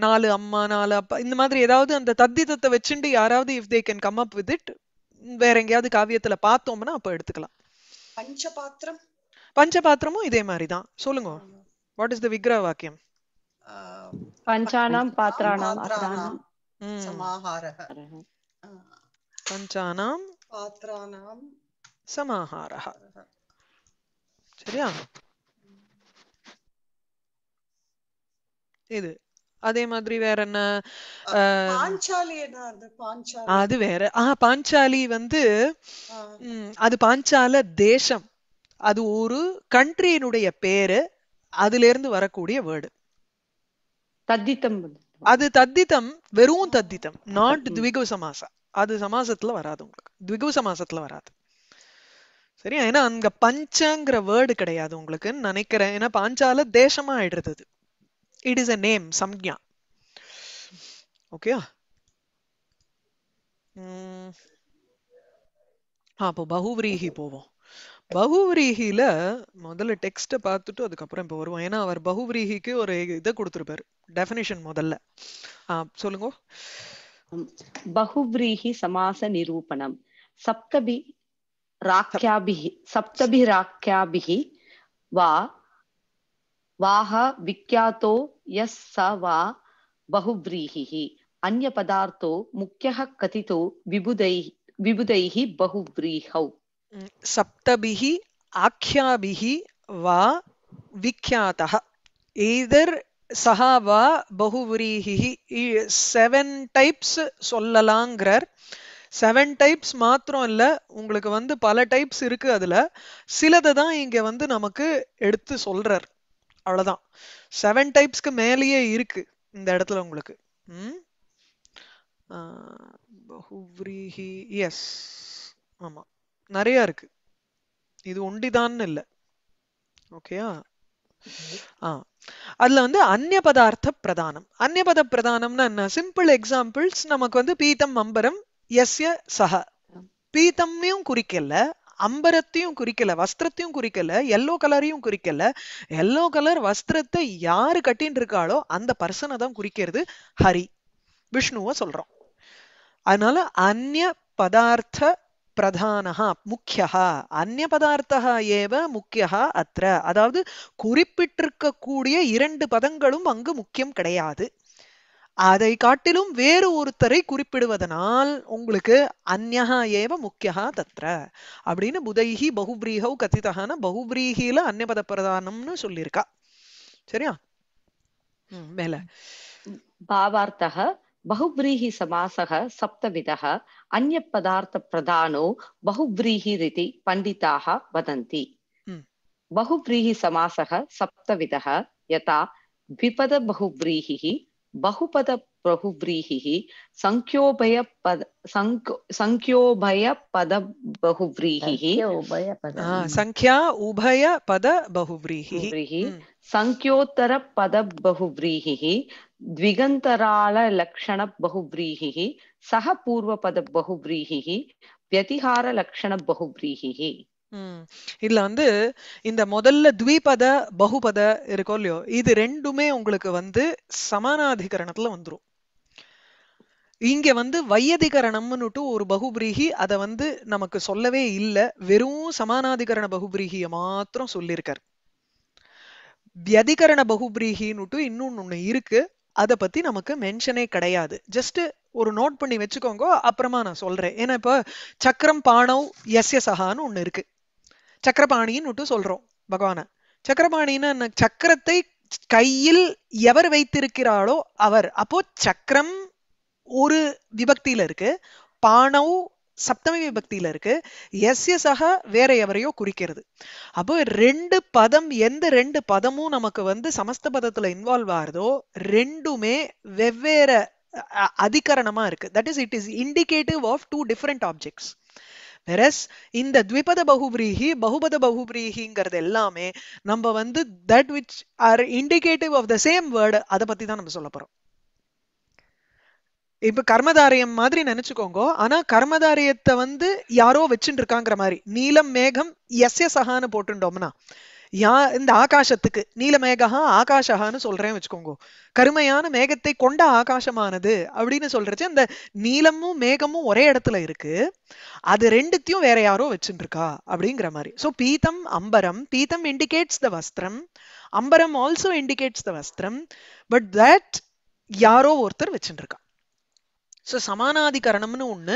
4 அம்மா 4 அப்பா இந்த மாதிரி ஏதாவது அந்த தத்தித்தத்தை வச்சுட்டு யாராவது if they can come up with it வேற எங்கேயாவது காவியத்துல பார்த்தோம்னா அப்ப எடுத்துக்கலாம். பஞ்சபாத்திரம் பஞ்சபாத்திரமும் இதே மாதிரிதான். சொல்லுங்க, வாட் இஸ் தி விக்ரஹ வாக்கியம்? பஞ்சானாம் பாத்ரானாம் அத்ரானாம் சமாஹாரஹ பஞ்சானாம் பாத்ரானாம் சமாஹாரஹ. சரியா? இது அதே மாதிரி வேற என்ன? அது வேற பாஞ்சாலி வந்து அது பாஞ்சால தேசம், அது ஒரு கண்ட்ரியினுடைய பேரு, அதுல இருந்து வரக்கூடிய வேர்டு. தத்தித்தம் அது தத்தித்தம், வெறும் தத்தித்தம், நாட் द्विगुः சமாசா. அது சமாசத்துல வராது, உங்களுக்கு द्विगुः சமாசத்துல வராது. சரியா? ஏன்னா அங்க பஞ்சங்கிற வேர்டு கிடையாது உங்களுக்கு நினைக்கிறேன். ஏன்னா பாஞ்சால தேசமா ஆயிடுறது. It is a name, samgya. Okay? हाँ पो बहुव्रीहि पोवो. बहुव्रीहि ला मोदले text पातुट्टु अदु कपरें पोवो. एना अवर बहुव्रीहि के और इदा कुडुत्तुरुपार. Definition मोदले. हाँ सोलुंगो. बहुव्रीहि समास निरूपणम सप्तभि राख्याभिहि वा वाह विख्यातो यस्स वा बहुव्रीहिः अन्य पदार्थो मुख्यः कथितो विबुधैः बहुव्रीहौ सप्तभिः आख्याभिः वा विख्यातः ईदर सह वा बहुव्रीहिः 7 types சொல்லலாங்கர். 7 types மாத்திரம் இல்ல, உங்களுக்கு வந்து பல types இருக்கு. அதுல சிலதை தான் இங்க வந்து நமக்கு எடுத்து சொல்றார். அவ்வளவுதான், 7 டைப்ஸ்க்கு மேலேயே இருக்கு இந்த இடத்துல உங்களுக்கு. बहुव्रीहि எஸ் ஆமா நிறைய இருக்கு, இது ஒண்டிதான் இல்ல. ஓகேயா? அதுல வந்து அந்நியபதார்த்த பிரதானம். அந்நியபத பிரதானம்னா என்ன? சிம்பிள் எக்ஸாம்பிள்ஸ் நமக்கு வந்து பீத்தம் அம்பரம் எஸ்ய சஹ. பீத்தம்மையும் குறிக்கல, அம்பரத்தையும் குறிக்கல, வஸ்திரத்தையும் குறிக்கல, எல்லோ கலரையும் குறிக்கல. எல்லோ கலர் வஸ்திரத்தை யாரு கட்டின்னு இருக்காளோ அந்த பர்சனை தான் குறிக்கிறது. ஹரி விஷ்ணுவ சொல்றோம். அதனால அந்நிய பதார்த்த பிரதானஹா முக்கியஹா அந்நிய பதார்த்தஹா ஏவ முக்கியஹா அத்ர. அதாவது குறிப்பிட்டிருக்கக்கூடிய 2 பதங்களும் அங்கு முக்கியம் கிடையாது. அதை காட்டிலும் வேறு ஒருத்தரை குறிப்பிடுவதனால் உங்களுக்கு அந்யஹா ஏவ முக்கியஹா தத்ர அப்படின்னு புதைஹி பகுப்ரீஹௌ கதிதஹான பகுப்ரீஹில அந்நியபத பிரதானம்னு சொல்லியிருக்கா. சரியா? மேல பாவார்த்தஹ பகுப்ரீஹி சமாசஹ சப்தவிதஹ அந்நிய பதார்த்த பிரதானோ பகுப்ரீஹி ரிதி பண்டிதாஹ வதந்தி. பகுப்ரீஹி சமாசஹ சப்தவிதஹ யதா द्विपद बहुव्रीहिः बहुपद बहुव्रीहिः संख्योभय पद बहुव्रीहिः संख्या उभय पद बहुव्रीहिः संख्योत्तर पद बहुव्रीहिः द्विगंतराल लक्षण बहुव्रीहिः सह पूर्व पद बहुव्रीहिः व्यतिहार लक्षण बहुव्रीहिः. इल्ला इंदा मोदल्ला द्विपद बहुपद इरुकोल्लियो इदु रेंडुमे उंगलुक्कु समानाधिकरणत्तुला वंदुरुम इंगे वैयधिकरणम्नुटू और बहुव्रीहि अद नमक्कु सोल्लवे इल्ल वेरुम समानाधिकरण बहुव्रीहि मात्रम सोल्लिरुक्कार व्यधिकरण बहुव्रीहिनुटू इन्नोन्नु इरुक्कु अद पत्ति नमक्कु मेंशने कड़ैयादु जस्ट और नोट पण्णि वेच्चुकोंगो अप्पुरमा नान सोल्रेन एना इप्पो चक्रम पाणौ यस्य सहानु ओन्नु इरुक्कु चक्रपाणिनुटू सोल्रोम भगवान चक्रपाणिना चक्रत्तै कैयिल एवर वैत्तिरुक्किरालो अवर अप्पो चक्रम ஒரு விபக்தியில இருக்கு பாணவ் சப்தமி விபக்தியில இருக்கு எஸ்ய சக வேற எவரையோ குறிக்கிறது அப்போ ரெண்டு பதம் எந்த ரெண்டு பதமும் நமக்கு சமஸ்த பதத்துல இன்வால்வ் ஆறதோ ரெண்டுமே வெவ்வேறு அதிகரணமா இருக்கு that is it is indicative of two different objects whereas இந்த द्विपद बहुव्रीहि बहुपद बहुव्रीहिங்கிறது எல்லாமே நம்ம that which are indicative of the same word அத பத்தி தான் நம்ம சொல்ல போறோம் இப்ப கர்மதாரியம் மாதிரி நினைச்சுக்கோங்க ஆனா கர்மதாரியத்தை யாரோ வச்சிட்டு இருக்காங்கற மாதிரி நீலம் மேகம் எஸ்ய சஹான்னு போட்டுட்டோம்னா இந்த ஆகாசத்துக்கு நீலமேகஹா ஆகாஷஹான்னு சொல்றேன் வச்சுக்கோங்க கருமையான மேகத்தை கொண்ட ஆகாசமானது அப்படின்னு சொல்றச்சு அந்த நீலமும் மேகமும் ஒரே இடத்துல இருக்கு அது ரெண்டுத்தையும் வேற யாரோ வச்சுட்டு இருக்கா அப்படிங்கிற மாதிரி சோ பீதம் அம்பரம் பீதம் இண்டிகேட்ஸ் த வஸ்திரம் அம்பரம் ஆல்சோ இண்டிகேட்ஸ் த வஸ்திரம் பட் தட் யாரோ ஒருத்தர் வச்சுட்டு இருக்கா So, சமானாதிகரணம்னு ஒண்ணு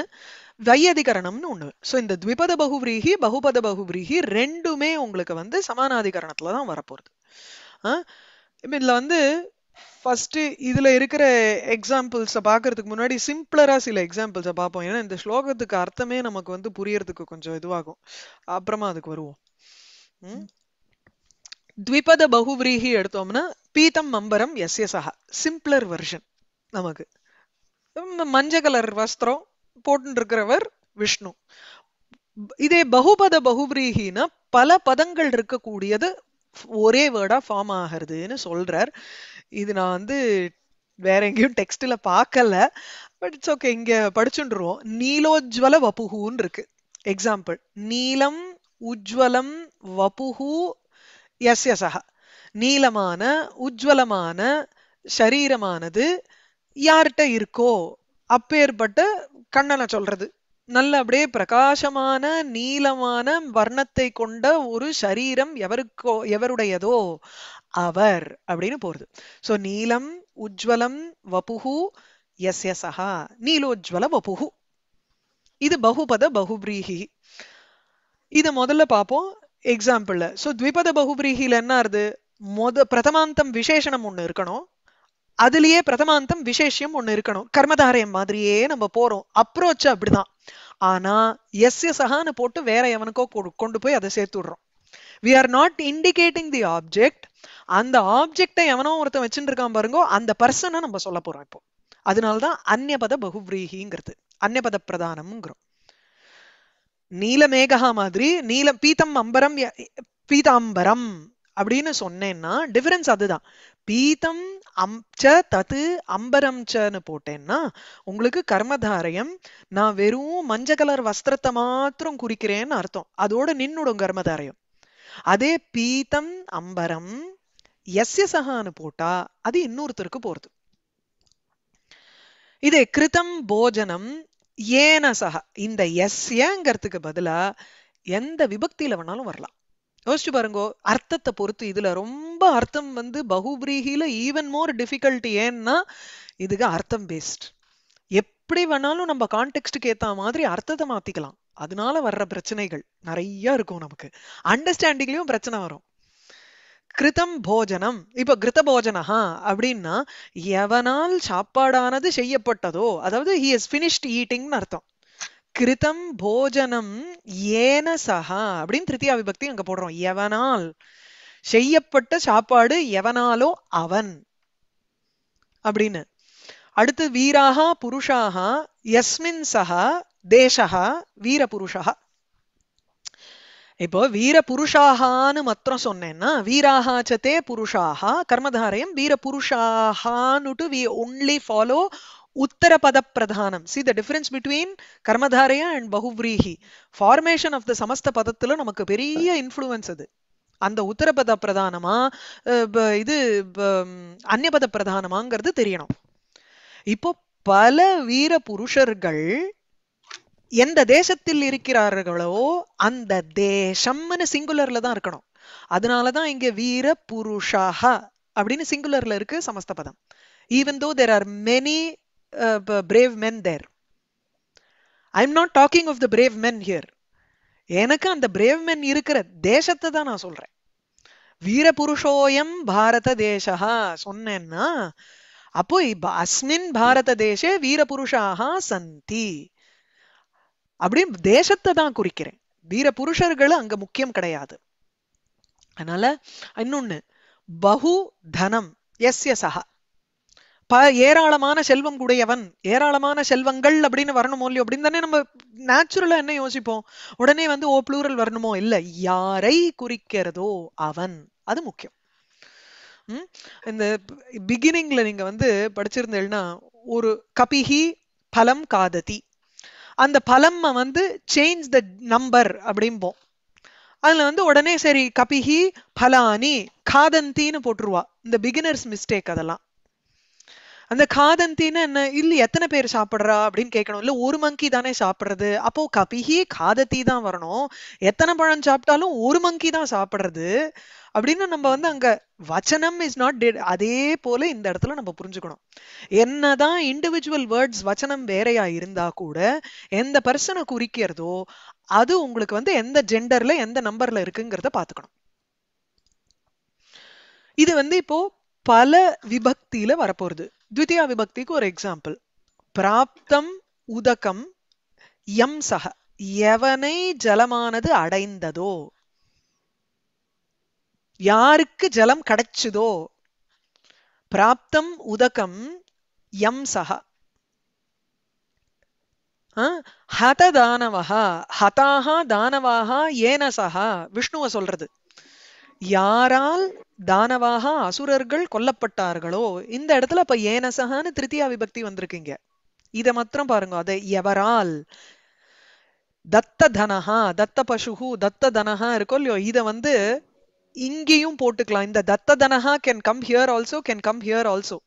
வையதிகரணம்னு ஒண்ணு சோ இந்த द्विपद बहुव्रीहि बहुपद बहुव्रीहि ரெண்டுமே உங்களுக்கு சமானாதிகரணத்துல தான் வரப்போகுது இதுல ஃபர்ஸ்ட் இதுல இருக்கிற எக்ஸாம்பிள்ஸ் பாக்கிறதுக்கு முன்னாடி சிம்பிளரா சில எக்ஸாம்பிள்ஸ் பாப்போம் ஏன்னா இந்த ஸ்லோகத்துக்கு அர்த்தமே நமக்கு புரியறதுக்கு கொஞ்சம் இதுவாகும் அப்புறமா அதுக்கு வருவோம் द्विपद बहुव्रीहि எடுத்தோம்னா பீதம் அம்பரம் எஸ்ய சஹ சிம்பிளர் வெர்ஷன் நமக்கு मंज कलर वस्त्र विष्णु इदे बहुपद बहुव्रीहिन पल पदंगल ओरे वर्डा फॉर्म आगुरदुनु सोल्रार इदु नान वेर एंगेयुम टेक्स्टला पाकल बट इट्स ओके इंगे पडिचुंडुरुम नीलोज्वल वपुहुनु इरुक्कु एग्जांपल नीलम उज्ज्वलम वपुहु यस्य सह नीलमान उज्ज्वलमान शरीरमानदु யார்ட்ட இருக்கோ அப்பேற்பட்ட கண்ணனை சொல்றது நல்ல அப்படியே பிரகாசமான நீலமான வர்ணத்தை கொண்ட ஒரு சரீரம் எவருக்கோ எவருடையதோ அவர் அப்படின்னு போறது சோ நீலம் உஜ்வலம் வபுஹு யஸ்ய சஹ நீலோஜ்வல வபுஹு இது பகுபத பகுப்ரீஹி இத முதல்ல பாப்போம் எக்ஸாம்பிள்ல சோ த்விபத பகுப்ரீஹில என்ன ஆறுது பிரதமாந்தம் விசேஷணம் ஒண்ணு இருக்கணும் அதுலயே பிரதமாந்தம் விசேஷம் ஒண்ணு இருக்கணும் கர்மதாரயம் மாதிரியே நம்ம போறோம் அப்ரோச் அப்படிதான் ஆனா எஸ்ய சஹான்னு போட்டு வேற எவனுக்கோ கொண்டு போய் அதை சேர்த்துடுறோம் we are not indicating the object அந்த ஆப்ஜெக்டை எவனோ ஒருத்தன் வச்சுட்டு இருக்கான் பாருங்கோ அந்த பர்சனை நம்ம சொல்ல போறோம் இப்போ அதனாலதான் அந்நியபத பகுவ்ரீஹிங்கிறது அந்நியபத பிரதானம்ங்கிறோம் நீலமேகா மாதிரி நீல பீதம் அம்பரம் பீதாம்பரம் அப்படின்னு சொன்னேன்னா டிஃபரன்ஸ் அதுதான் பீதம் தத்து அம்பரம் போட்டேன்னா உங்களுக்கு கர்மதாரயம் நான் வெறும் மஞ்சள் கலர் வஸ்திரத்தை மாத்திரம் குறிக்கிறேன்னு அர்த்தம் அதோட நின்னுடும் கர்மதாரயம் அதே பீதம் அம்பரம் எஸ்ய சஹான்னு போட்டா அது இன்னொருத்தருக்கு போறது இதே கிருதம் போஜனம் ஏன சஹ இந்த எஸ்யங்கிறதுக்கு பதிலா எந்த விபக்தியில வேணாலும் வரலாம் யோசிச்சு பாருங்க அர்த்தத்தை பொறுத்து இதுல ரொம்ப அர்த்தம் பகுப்ரீஹில ஈவன் மோர் டிஃபிகல்ட் ஏன்னா இதுக்கு அர்த்தம் பேஸ்ட் எப்படி வேணாலும் நம்ம கான்டெக்ஸ்டுக்கு ஏத்த மாதிரி அர்த்தத்தை மாத்திக்கலாம் அதனால வர்ற பிரச்சனைகள் நிறைய இருக்கும் நமக்கு அண்டர்ஸ்டாண்டிங்லயும் பிரச்சனை வரும் கிருதம் போஜனம் இப்ப கிருத போஜனஹா அப்படின்னா எவனால் சாப்பாடானது செய்யப்பட்டதோ அதாவது he has finished eating அர்த்தம் கிருதம் போஜனம் ஏன சஹா அப்படின்னு திருத்தியா விபக்தி அங்க போடுறோம் எவனால் செய்யப்பட்ட சாப்பாடு எவனாலோ அவன் அப்படின்னு அடுத்து வீராகா புருஷாகா யஸ்மின் சஹா தேசஹா வீர புருஷா இப்போ வீர புருஷாகான்னு மாத்திரம் சொன்னேன்னா வீராகா சதே புருஷாகா கர்மதாரயம் வீர புருஷாகான்னு டு we only follow उत्तरपदप्रधानम्. See the difference between कर्मधारया and बहुव्रीहि. Formation of the समस्त पदत्तुल नमक्क पेरिय influence अदु. அந்த உத்தரபத பிரதானமா இது அன்யபத பிரதானமாங்கிறது தெரியணும். இப்போ பல வீர புருஷர்கள் எந்த தேசத்தில் இருக்கிறார்களோ அந்த தேசம்னு சிங்குலர்ல தான் இருக்கணும். அதனாலதான் இங்க வீர புருஷாஹ அப்படின்னு சிங்குலர்ல இருக்கு சமஸ்த பதம். Even though there are many brave men there. I'm not talking of the brave men here. எனக்கு அந்த பிரேவ் மென் இருக்கிற தேசத்தை தான் நான் சொல்றேன். வீரபுருஷோயம் பாரத தேசஹா சொன்னேன்னா அப்போ அஸ்மின் பாரத தேசே வீரபுருஷாஹா சந்தி அப்படி தேசத்தை தான் குறிக்கிறேன். வீரபுருஷர்கள் அங்க முக்கியம் கிடையாது. அதனால இன்னொன்னு பகு தனம் எஸ்ய சஹா ஏராளமான செல்வம் உடையவன், ஏராளமான செல்வங்கள் அப்படின்னு வரணுமோ இல்லையோ அப்படின்னு தானே நம்ம நேச்சுரலா என்ன யோசிப்போம். உடனே வந்து ஓ ப்ளூரல் வரணுமோ இல்ல, யாரை குறிக்கிறதோ அவன், அது முக்கியம். இந்த பிகினிங்ல நீங்க வந்து படிச்சிருந்தீங்கன்னா ஒரு கபிஹி பலம் காததி, அந்த பலம் வந்து சேஞ்ச் த நம்பர் அப்படிம்போம். அதுல வந்து உடனே சரி கபிஹி பலானி காதந்தின்னு போட்டுருவா. இந்த பிகினர்ஸ் மிஸ்டேக் அதெல்லாம். அந்த காதந்தின்னு என்ன இல்ல எத்தனை பேர் சாப்பிடுறா அப்படின்னு கேட்கணும். இல்ல ஒரு மங்கி தானே சாப்பிடுறது, அப்போ கபிஹி காதத்தி தான் வரணும். எத்தனை பழம் சாப்பிட்டாலும் ஒரு மங்கி தான் சாப்பிடுறது அப்படின்னு நம்ம வந்து அங்க வச்சனம் இஸ் நாட் டெட். அதே போல இந்த இடத்துல நம்ம புரிஞ்சுக்கணும், என்னதான் இண்டிவிஜுவல் வேர்ட்ஸ் வச்சனம் வேறையா இருந்தா கூட எந்த பர்சனை குறிக்கிறதோ அது உங்களுக்கு வந்து எந்த ஜெண்டர்ல எந்த நம்பர்ல இருக்குங்கிறத பாத்துக்கணும். இது வந்து இப்போ பல விபக்தியில வரப்போறது. द्वितीया विभक्ति को और एग्जाम्पल प्राप्तम उदकम यम सह यवने जलमानदु अडैंददो यारुक्कु जलम कड़च्चुदो प्राप्तम उदकम यम सह हत दानवः हताः दानवाः येन सह विष्णुवा सोल्रदु யாரால் தானவாக அசுரர்கள் கொல்லப்பட்டார்களோ. இந்த இடத்துல இப்ப ஏனசகான்னு திருத்தியா விபக்தி வந்திருக்கீங்க. இத மாத்திரம் பாருங்க, அது எவரால் தத்த தனஹா தத்த பசுகு தத்த தனஹா இருக்கோ இல்லையோ இத வந்து இங்கேயும் போட்டுக்கலாம். இந்த தத்த தனஹா can come here also, can come here also,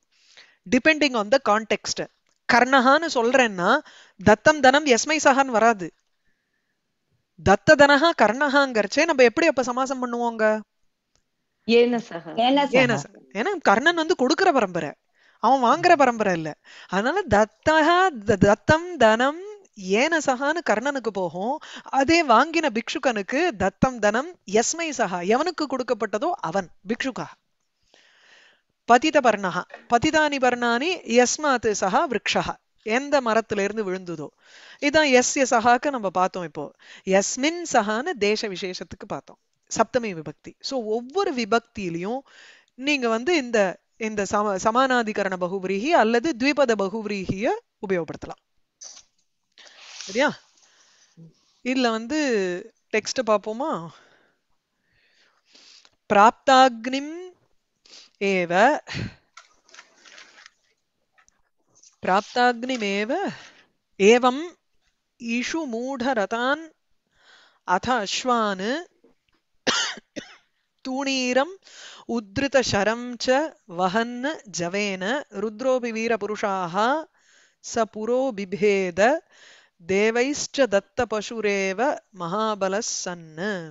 depending on the context. கர்ணஹான்னு சொல்றேன்னா தத்தம் தனம் எஸ்மை சஹான் வராது. தத்த தனஹா கர்ணஹாங்கிறச்சே நம்ம எப்படி அப்ப சமாசம் பண்ணுவோங்க? ஏன்னா கர்ணன் வந்து கொடுக்கிற பரம்பரை, அவன் வாங்குற பரம்பரை இல்ல. அதனால தத்தஹா தத்தம் தனம் ஏன சஹான்னு கர்ணனுக்கு போகும். அதே வாங்கின பிக்ஷுகனுக்கு தத்தம் தனம் எஸ்மை சஹா எவனுக்கு கொடுக்கப்பட்டதோ அவன் பிக்ஷுகா. பதித பர்ணஹா பதிதானி பர்ணானி எஸ்மாத் சஹா விரக்ஷஹா எந்த மரத்துல இருந்து விழுந்ததோ. இதான் எஸ்ய சஹாக்கு நம்ம பார்த்தோம். இப்போ எஸ்மின் சஹான்னு தேச விசேஷத்துக்கு பார்த்தோம், சப்தமி விபக்தி. சோ ஒவ்வொரு விபக்தியிலையும் நீங்க வந்து இந்த இந்த சமானாதிகரண பகுவிரீகி அல்லது த்விபத பகுவிரீகிய உபயோகப்படுத்தலாம், சரியா? இதுல வந்து டெக்ஸ்ட் பார்ப்போமா? பிராப்தாக்னிம் ஏவ प्राप्ताग्निमेव एवं ईषु मूढरतान् अथ अश्वान् तूणीरम् उद्धृतशरं च वहन् जवेन रुद्रोऽपि वीरपुरुषाः स पुरो बिभेद देवैश्च दत्तपशुरेव महाबलः सन्.